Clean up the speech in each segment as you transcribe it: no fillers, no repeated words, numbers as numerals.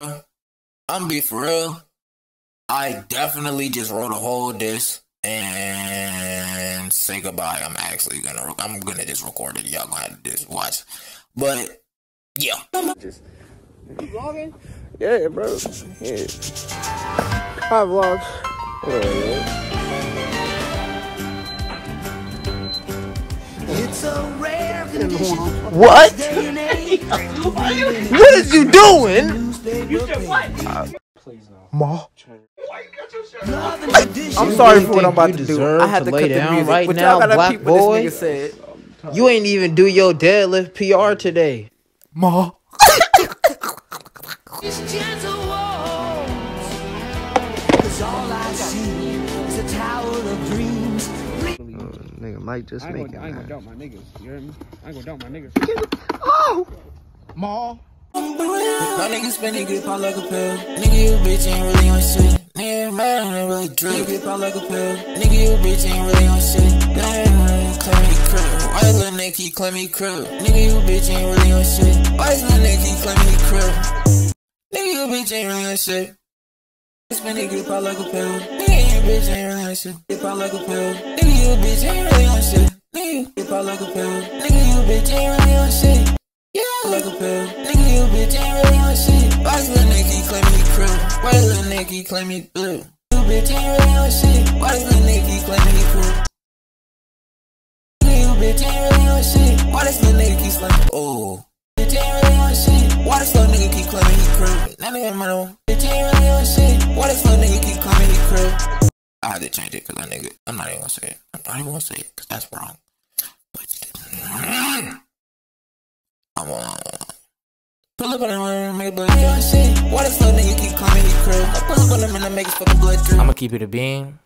I'm be for real. I definitely just wrote a whole disc and say goodbye. I'm gonna just record it. Y'all gonna have to just watch. But yeah. You vlogging? Yeah, bro. Yeah. I vlog. It's so rare. What? What is you doing? You said what? Please no. Ma. I'm sorry for what I'm about to do. I had to cut down the music, right now, black boy. This nigga said. You ain't even do your deadlift PR today, Ma. It's gentle walls. Cause all I see is a tower of dreams. Nigga, Mike just making it. I ain't gonna dump my niggas. You hear me? I ain't gonna dump my niggas. Oh! Ma. My nigga spending good pop like a pill. Nigga, you bitch ain't really on shit. Nigga, man, ain't really drink. Nigga, pop like a pill. Nigga, you bitch ain't really on shit. Nigga, claim me crib. Why is little Nicky claim me crib? Nigga, you bitch ain't really on shit. Why is little Nicky claim me crib? Nigga, you bitch ain't really on shit. Spending good pop like a pill. Nigga, you bitch ain't really on shit. Get pop like a pill. Nigga, you bitch ain't really on shit. Nigga, get pop like a pill. Nigga, you bitch ain't really on shit. Yeah, like a pill. Nigga, you bitch ain't really on shit. Why is little Nicky claim me crib? Why is little Nicky claim me blue? You bitch ain't really on shit. Why is little Nicky claim me cool? Nigga, you bitch ain't really on shit. Why does little Nicky slime? Oh, bitch ain't really on shit. Why does little nigga keep claiming he crib? Now nigga, my own. Bitch ain't really on shit. Why does little nigga keep claiming he crib? I had to change it because that nigga. I'm not even gonna say it. I'm not even gonna say it because that's wrong. But I'm on. Pull up on him and make blood shit. Why this little nigga keep climbing his crib? I pull up on him and I make his fucking blood drip. I'ma keep it a beam.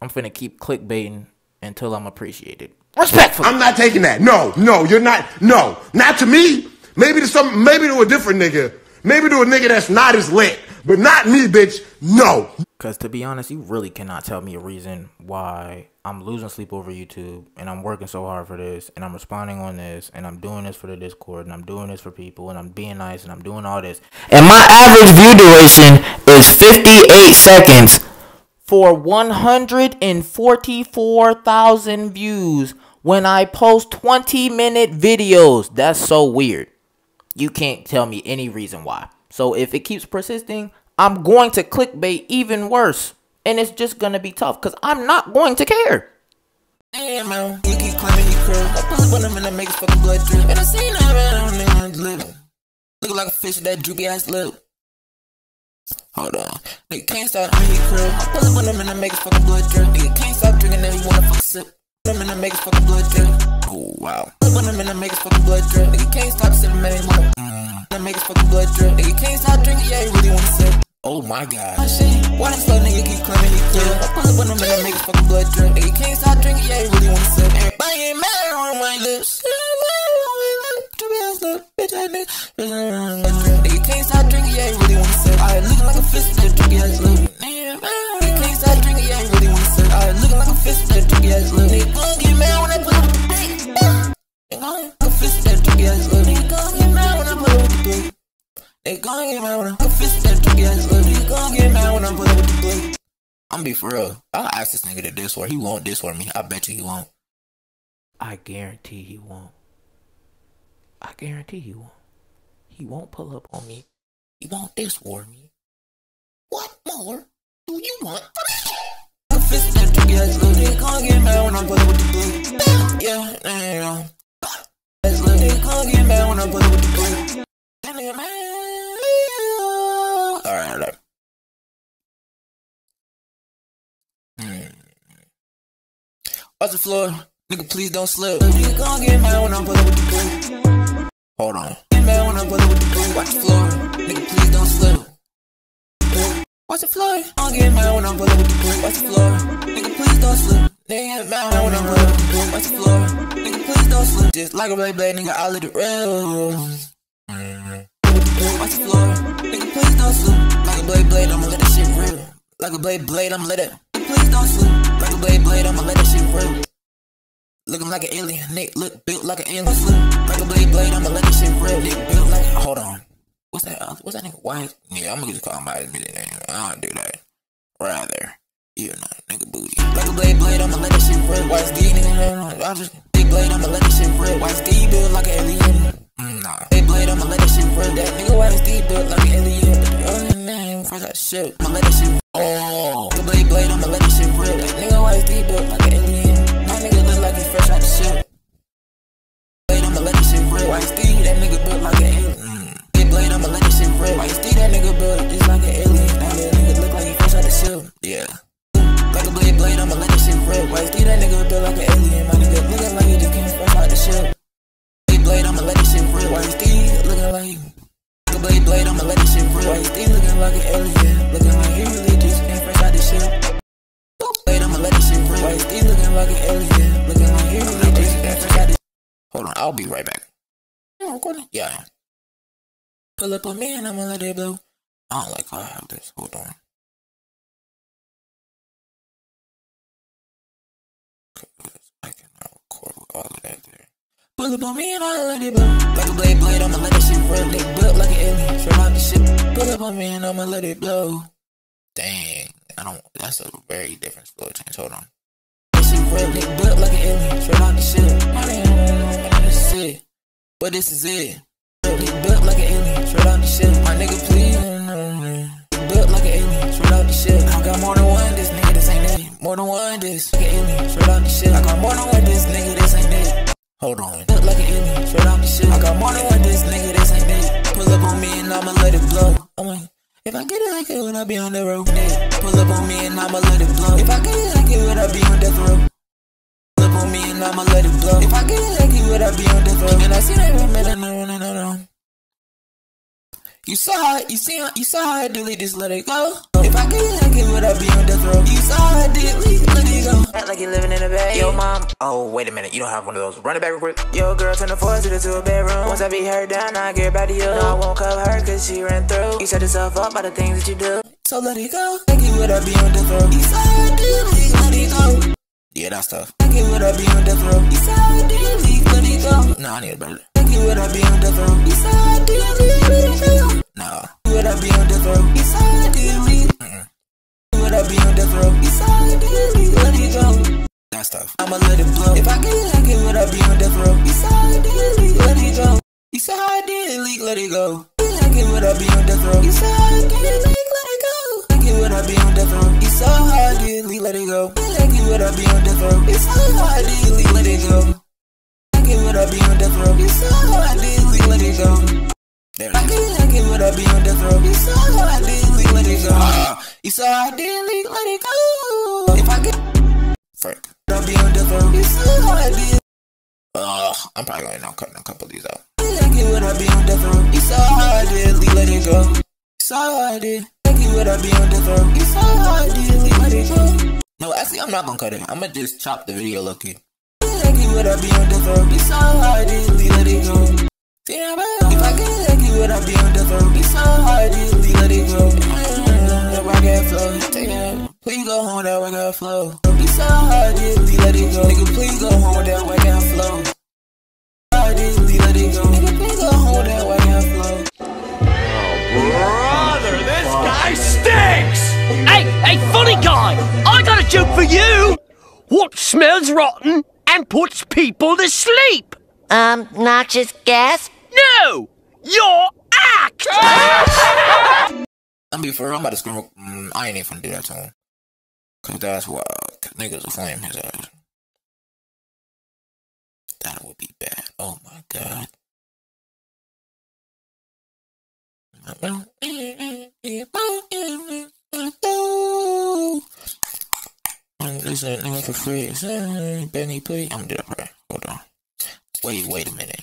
I'm finna keep clickbaiting until I'm appreciated. Respectfully. I'm not taking that. No, no, you're not. No, not to me. Maybe to some. Maybe to a different nigga. Maybe to a nigga that's not as lit. But not me, bitch. No. Cause to be honest, you really cannot tell me a reason why I'm losing sleep over YouTube and I'm working so hard for this and I'm responding on this and I'm doing this for the Discord and I'm doing this for people and I'm being nice and I'm doing all this. And my average view duration is 58 seconds for 144,000 views when I post 20-minute videos. That's so weird. You can't tell me any reason why. So if it keeps persisting, I'm going to clickbait even worse. And it's just gonna be tough because I'm not going to care. Damn, man, you keep climbing your crew. I pull up on him and I make his fucking blood drip. And I seen him and I don't even want to live. Look like a fish with that droopy ass lip. Hold on. Nigga can't stop on your crew. I pull up on him and I make his fucking blood drip. Nigga can't stop drinking and he wanna fuck sip. Pull up on him and I make his fucking blood drip. Oh, wow. Pull up on him and I make his fucking blood drip. Nigga can't stop sipping and he wanna make his fucking blood drip. Nigga can't stop drinking, yeah, he really wanna sip. Oh my god. Why this little nigga keep claiming he kill? I pull up on him and I make his fucking blood drip. Nigga can't stop drinking, yeah, he really wanna sip. Everybody ain't mad on my lips. Bitch, I nigga. Nigga can't stop drinking, yeah, he really wanna sip. I look like a fist with that droopy ass lip. Nigga can't stop drinking, yeah, he really wanna sip. I look like a fist with that droopy ass lip. Nigga gon' get mad when I put up with the dick. Nigga gon' get a fist with that droopy ass lip. Nigga gon' get mad when I put up with the dick. Nigga gon' get mad when I put up with the dick. I'm be for real. I'll ask this nigga to diss for. He won't diss for me. I bet you he won't. I guarantee he won't. I guarantee he won't. He won't pull up on me. He won't diss for me. What more do you want? I'm fist that tricky ass little nigga. Can't get mad when I'm pulling with the blue. Yeah, nah. That's little nigga. Can't get mad when I'm pulling with the blue. That nigga mad. Alright. What's the floor? Nigga, please don't slip. Nigga, gon' get mad when I'm pulling with the blue. Hold on. Get mad when I'm pulling with the blue. Watch the floor. Nigga, please don't slip. Watch the floor. Gon' get mad when I'm pulling with the blue. Watch the floor. Nigga, please don't slip. Nigga, get mad when I'm pulling with the blue. Watch the floor. Nigga, please don't slip. Just like a blade blade, nigga, I live the rails. Watch the floor. Nigga, please don't slip. Like a blade blade, I'ma let that shit rip. Like a blade blade, I'ma let it. Please don't slip. Like a blade blade, I'ma let that shit rip. Looking like an alien, Nick. Look built like an alien. Slip. Like a blade blade, I'ma let that shit rip. Nick built like. Hold on. What's that nigga wife? Yeah, I'm gonna just call him by his middle name. I don't do that. Rather, you know, nigga booty. Like a blade, I'ma let that shit rip. Why is D nigga? I just big blade, I'ma let that shit rip. Why is D built like an alien? Nah. Big blade, I'ma let that shit rip. That nigga, why is D built like an alien? Oh man, fuck that shit. I'ma let that shit. Oh. The blade, I'ma let that shit rip. That nigga, why is D built like an alien? That nigga look like he's fresh out the shit. Blade, I'ma let that shit rip. Why is D? That nigga built like an alien. I'ma let this shit rip. Why you see that nigga build up just like an alien? That nigga look like he fresh out the shell. Yeah. Like a blade, I'ma let this shit rip. Why you see that nigga build like an alien? My nigga looking like he just came fresh out the shell. Blade, I'ma let this shit rip. Why you see looking like he? Blade, I'ma let this shit rip. Why you see looking like an alien? Looking like he really just came fresh out the shell. Blade, I'ma let this shit rip. Why you see looking like an alien? Looking like he really just came fresh out the shell. Hold on, I'll be right back. Yeah. Pull up on me and I'ma let it blow. I don't like how I have this. Hold on. Cause I cannot record with all of that there. Pull up on me and I'ma let it blow. Like a blade, I'ma let that shit rip. They built like an alien. Straight out the shit. Pull up on me and I'ma let it blow. Dang, that's a very different flow change. Hold on. That shit rip. They built like an alien. Straight out the shit. But this is it. They built like an alien, straight out the shit. My nigga, please. They built like an alien, straight out the shit. I got more than one, this nigga, this ain't it. More than one, this like an alien, straight out the shit. I got more than one, this nigga, this ain't it. Hold on. Built like an alien, straight out the shit. I got more than one, this nigga, this ain't it. Pull up on me and I'ma let it blow. I mean, if I get it like it, would I be on the road? Pull up on me and I'ma let it blow. If I get it like it, would I be on death row? Pull up on me and I'ma let it blow. If I get it like it, would I be on death row? And I see that no. You saw how I delete this, let it go. If I get like it, would I be on death row? You saw how I delete, let it go. Act like you living in a bag. Yo, mom. Oh, wait a minute, you don't have one of those. Run it back real quick. Yo, girl, turn the faucet into a bedroom. Once I beat her down, I get back to you. No, I won't cover her, cause she ran through. You shut yourself up by the things that you do. So let it go. Like it, would I be on death row? You saw how I delete, let it go. Yeah, that's tough. Like it, would I be on death row? You saw how I delete, let it go. Nah, I need a better. Like it, would I be on death row? You saw how I delete, let it go. Nah. Would I be on death row? Yes, I did. Would I be on death row? Yes, I did. Let it go. That's tough. I'ma let it blow. If I get it, I get. Would I be on death row? Yes, I did. Let it go. Yes, I did. Let it go. I get. Would I be on death row? Yes, I did. Let it go. I get. Would I be on death row? Yes, I did. Let it go. I get. Would I be on death row? Yes, I did. Let it go. I get. Would I be on death row? Yes, I did. Let it go. I get what I be on death row. You saw how I did, let it go. You saw how I did, let it go. If I get frick, I be on death row. You saw how I did. I'm probably gonna end up cutting a couple of these out. I get what I be on death row. You saw how I did, let it go. You saw how I did. I get what I be on death row. You saw how I did, let it go. No, actually, I'm not gonna cut it. I'm gonna just chop the video, lucky. I get what I be on death row. You saw how I did, let it go. If I get like you, would I be on death row? You saw how I did, let it go. That rock and flow, take it. Please go home, that rock and flow. You saw how I did, let it go. Nigga, please go home, that rock and flow. I did, let it go. Nigga, please go home, that rock and flow. Brother, this guy stinks! Hey, funny guy! I got a joke for you! What smells rotten and puts people to sleep? Noxious gas? No! Your act! I'm be for real, I'm about to scream. I ain't even gonna do that to him. Cause that's why niggas will flame his ass. That would be bad. Oh my god. Listen, nigga for free. Benny, please. I'm gonna do that right. Hold on. Wait a minute.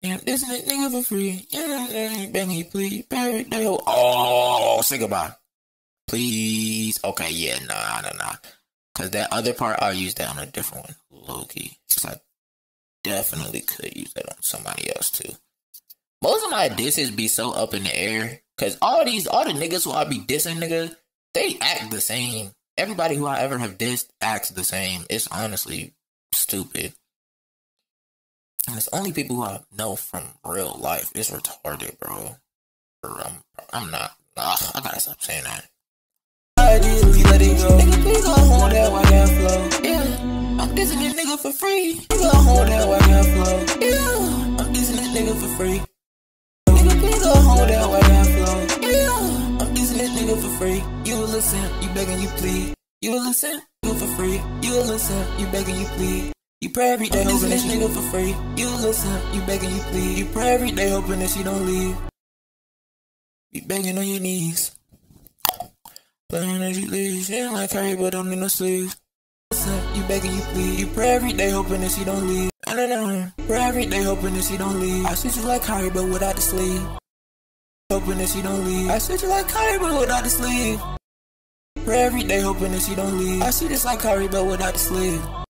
Yeah, this nigga for free. Yeah, Benny, please. Oh, say goodbye. Please. Okay, yeah, nah. Cause that other part, I'll use that on a different one. Low key. Cause I definitely could use that on somebody else too. Most of my disses be so up in the air. Cause all the niggas who I be dissing, nigga, they act the same. Everybody who I ever have dissed acts the same. It's honestly stupid. And it's only people who I know from real life. It's retarded, bro. I'm not. I gotta stop saying that. I just let it go. Nigga, please don't hold that white and flow. Yeah, I'm dissing this nigga for free. Please don't hold that white and flow. Yeah, I'm dissing this nigga for free. Nigga, please don't hold that white and flow. Yeah, I'm dissing this nigga for free. You listen, you begging, you plead. You listen, you for free. You listen, you begging, you plead. You pray every day hoping this nigga for free. You listen, you begging, you plead. You pray every day hoping that she don't leave. Be banging on your knees. Playing as you leave. She ain't like her, but don't need no sleeves. Listen, you begging, you plead. You pray every day hoping that she don't leave. I don't know. Pray every day hoping that she don't leave. I see you like her, but without the sleeve. Hoping that she don't leave. I see you like her, but without the sleeve. Pray every day hoping that she don't leave. I see this like her, but without the sleeve.